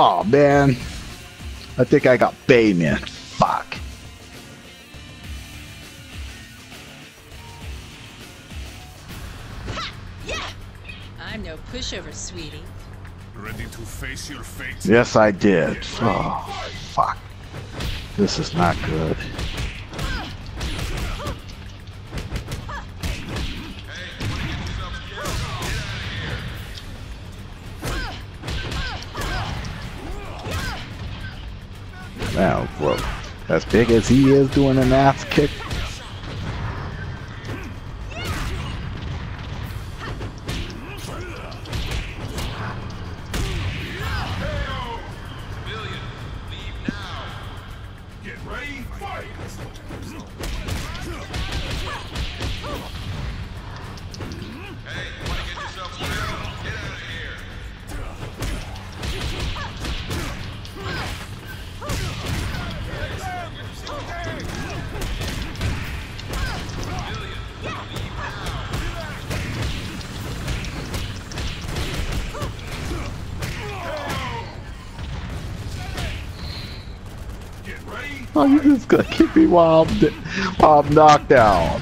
Oh man, I think I got Bayman. Fuck. Yeah. I'm no pushover, sweetie. Ready to face your fate? Yes, I did. Oh, fuck. This is not good. Now, whoa. As big as he is doing an ass kick. Oh, you're just gonna keep me while I'm knocked out.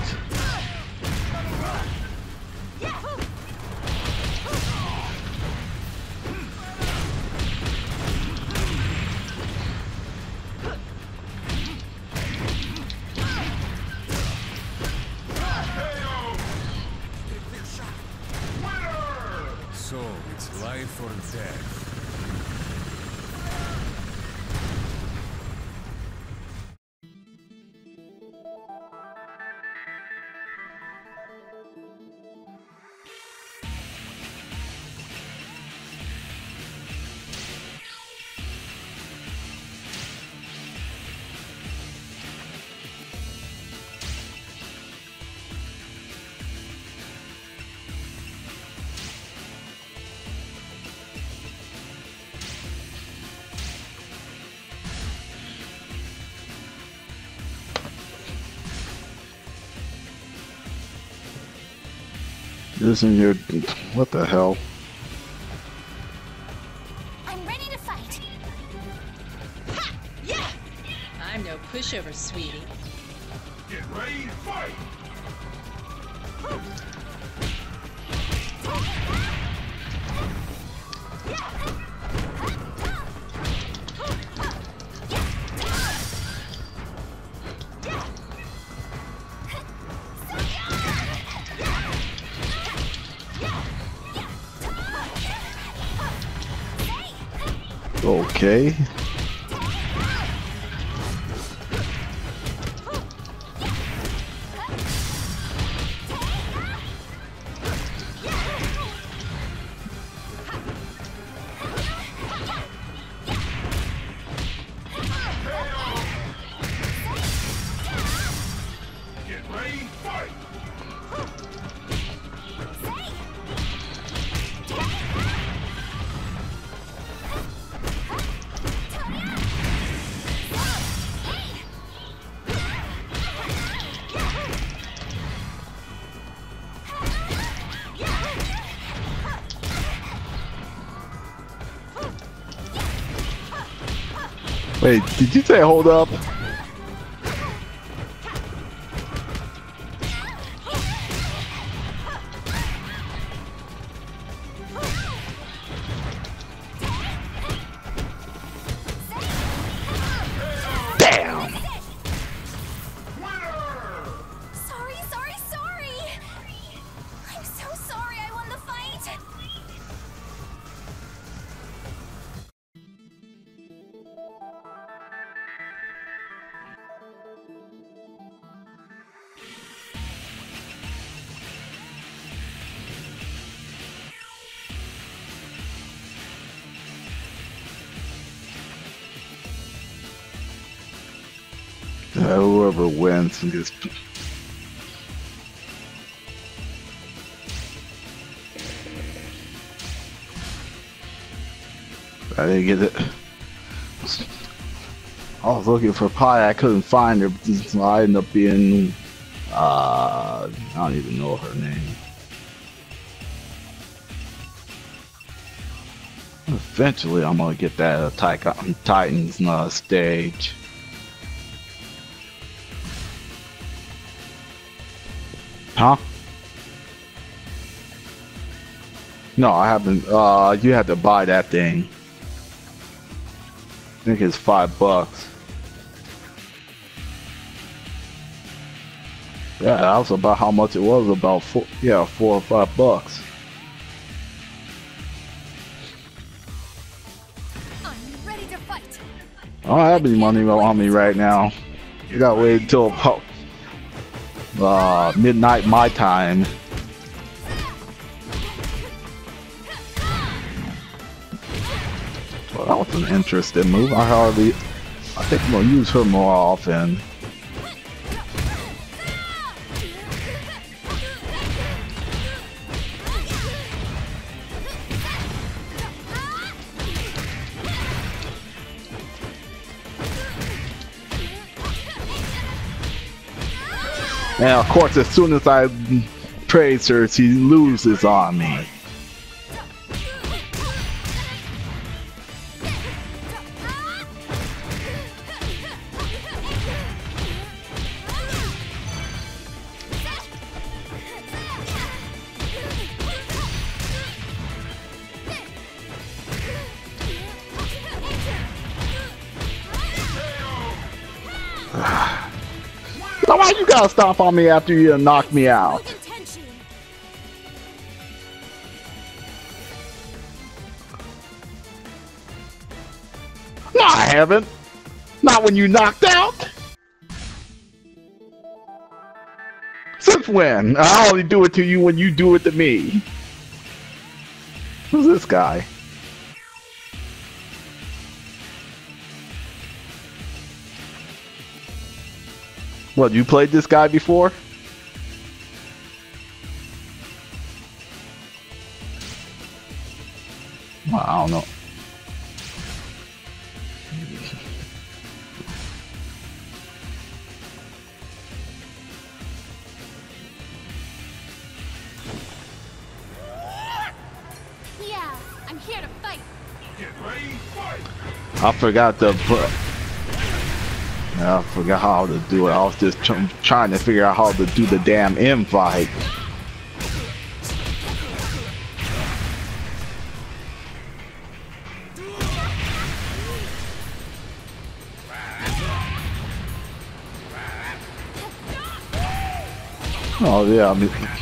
So it's life or death. Isn't your... what the hell? I'm ready to fight. Ha! Yeah! I'm no pushover, sweetie. Get ready to fight! Okay. Wait, did you say hold up? Damn! Sorry, sorry, sorry! I'm so sorry I won the fight! Whoever wins and gets... I didn't get it. I was looking for Pie, I couldn't find her, so I ended up being... I don't even know her name. Eventually, I'm gonna get that Attack on Titan's stage. Huh? No, I haven't. You have to buy that thing. I think it's $5. Yeah, that was about how much it was. About $4 or $5. I'm ready to fight. I don't have any money on me right now. You gotta wait until about midnight my time. Well, that was an interesting move. I think I'm gonna use her more often. And of course, as soon as I praise her, she loses on me. Why you gotta stop on me after you knock me out? No, I haven't. Not when you knocked out. Since when? I only do it to you when you do it to me. Who's this guy? What, you played this guy before? Well, I don't know. Yeah, I'm here to fight. Get ready, fight. I forgot how to do it. I was just trying to figure out how to do the damn invite. Oh yeah,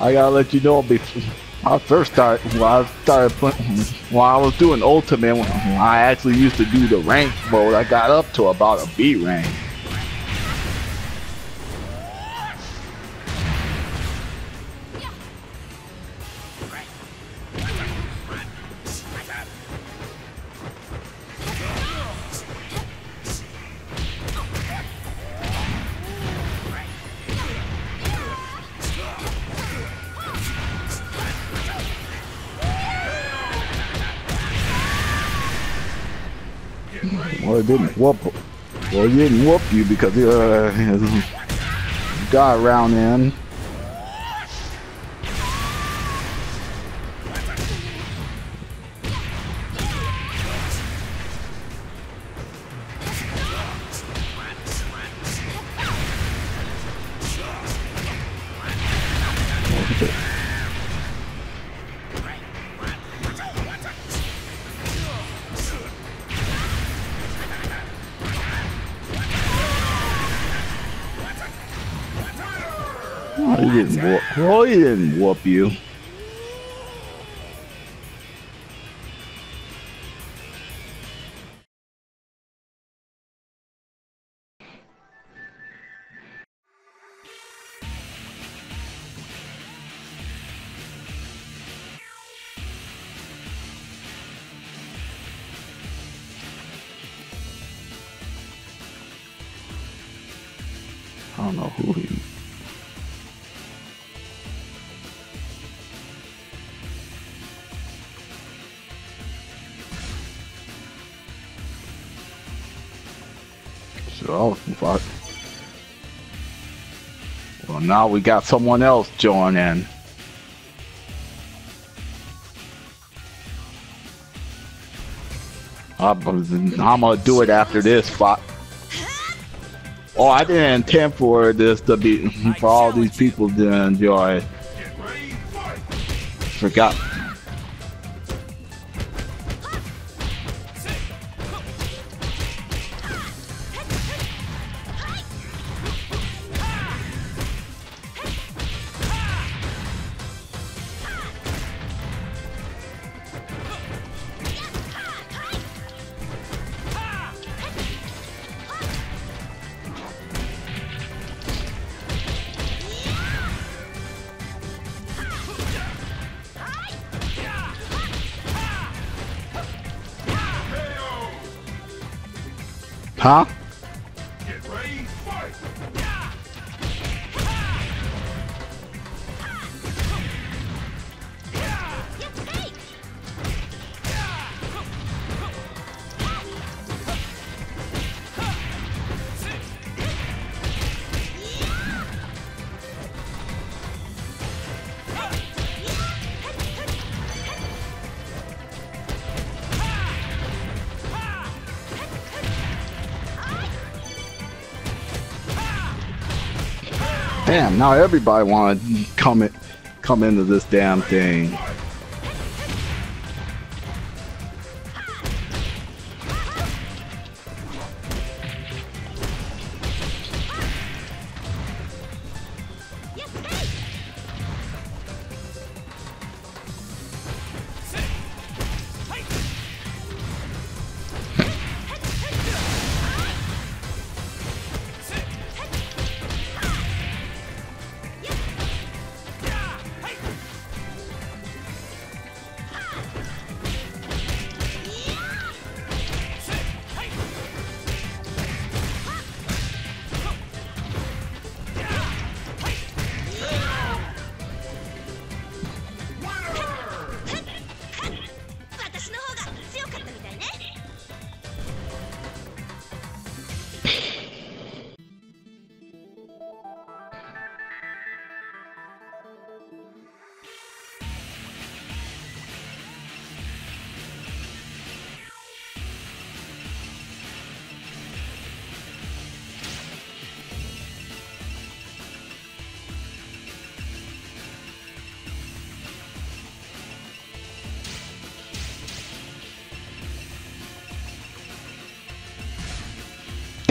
I gotta let you know before I first started when I was doing Ultimate, when I actually used to do the rank mode, I got up to about a B rank. Well, it didn't whoop. Well, he didn't whoop you because you got around in. Oh, he didn't whoop. Oh, he didn't whoop you. I don't know who he is. Oh, fuck. Well, now we got someone else join in. I'm gonna do it after this spot. Oh, I didn't intend for this to be for all these people to enjoy. Forgot. Huh? Get ready, fight. Damn, now everybody wanna come into this damn thing.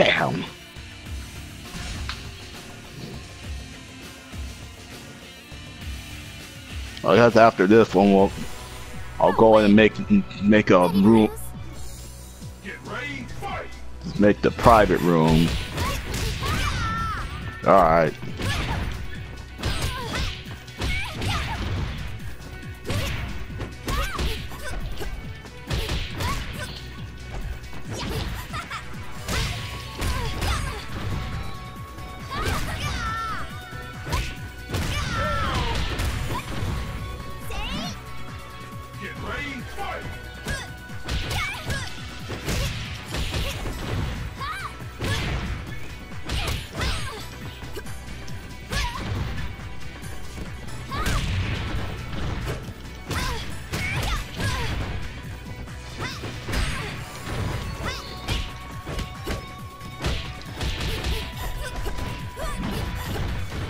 Damn. I guess after this one, I'll go in and make a room. Get ready, fight. Just make the private room. All right.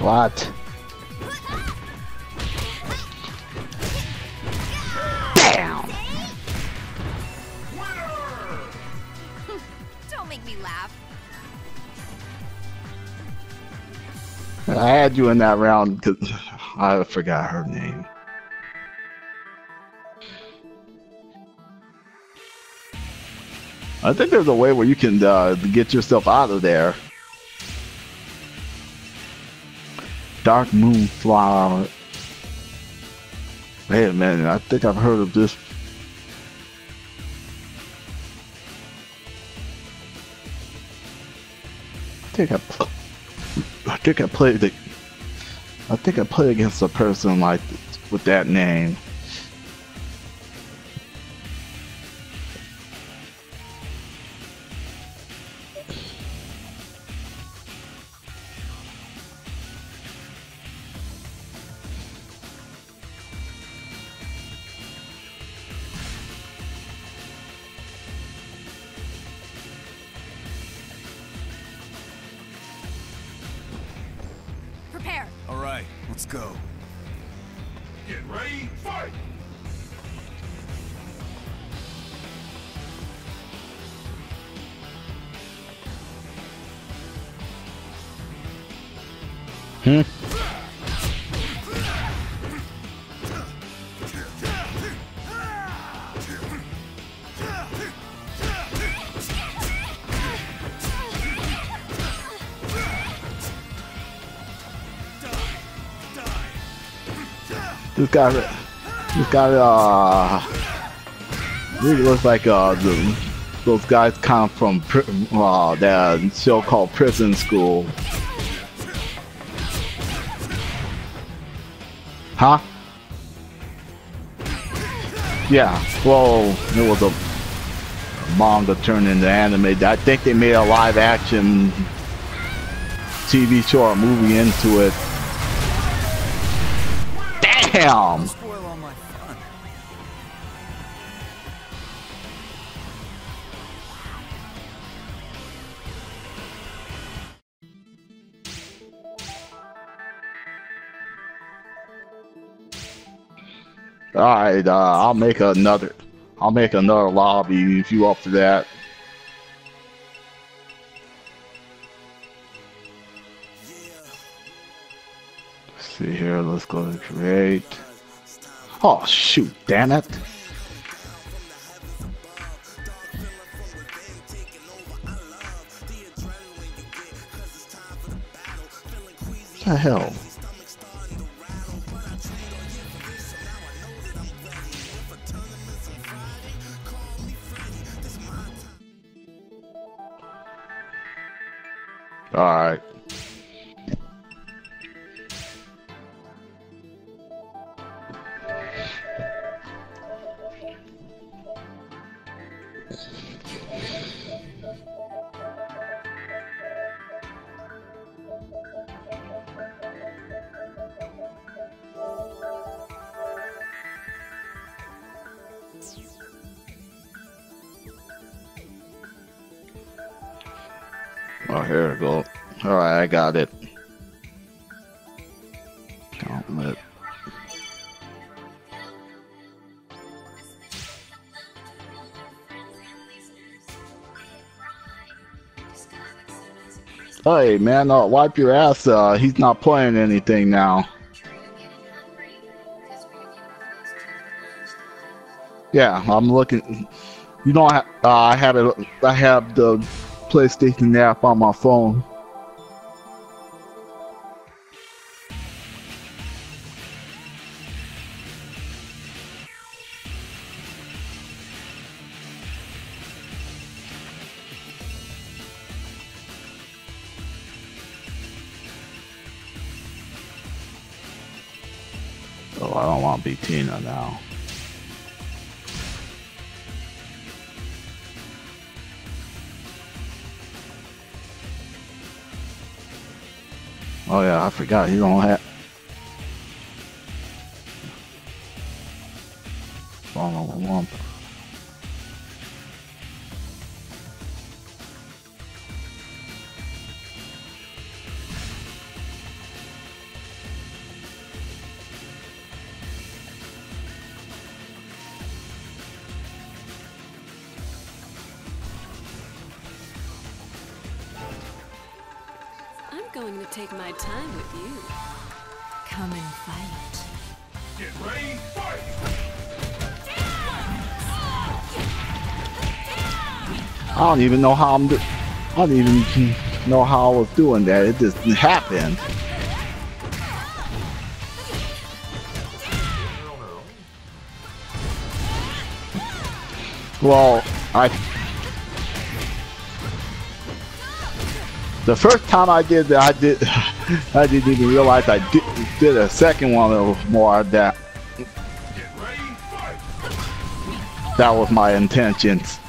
What? Damn! Don't make me laugh. I had you in that round because I forgot her name. I think there's a way where you can get yourself out of there. Dark Moon Flower. Wait a minute, I think I've heard of this. I think I played against a person like this, with that name. Let's go. Get ready, fight! Hmm. This looks like those guys come from that so-called prison school. Huh? Yeah, well, it was a manga turned into anime. I think they made a live action TV show or movie into it. Damn! Spoil all my fun. All right, I'll make another lobby if you up for that. Here, let's go and create. Oh shoot, damn it. What the hell? All right. Oh, here we go. All right, I got it. Gauntlet. Hey, man, wipe your ass. He's not playing anything now. Yeah, I'm looking. You know, I have the PlayStation app on my phone. Oh, I don't want to be Tina now. Oh yeah, I forgot you don't have. Follow the lump. Going to take my time with you. Come and fight. Get ready, fight! I don't even know how I was doing that. It just happened. Well, the first time I did that, I didn't even realize I did a second one that was more that. That was my intentions.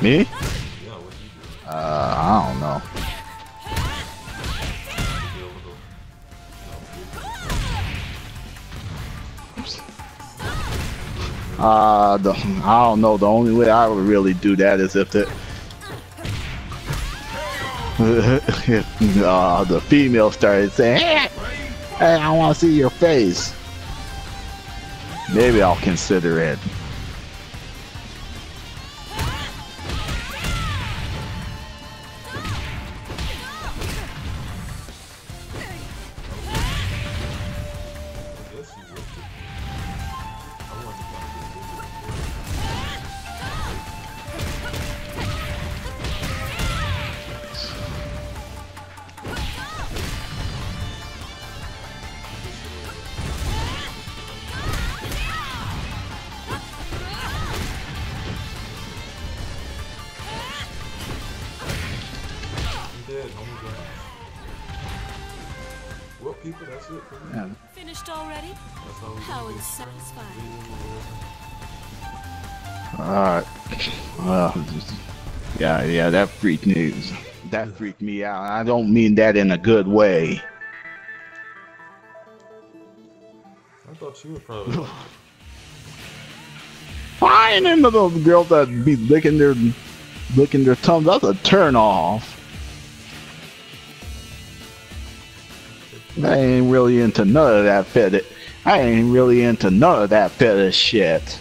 Me? I don't know. I don't know. The only way I would really do that is if the female started saying, "Hey, I want to see your face." Maybe I'll consider it. Yeah, that freaked news. That freaked me out. I don't mean that in a good way. I thought you were probably flying into those girls that be licking their thumbs. That's a turn off. I ain't really into none of that fetish shit.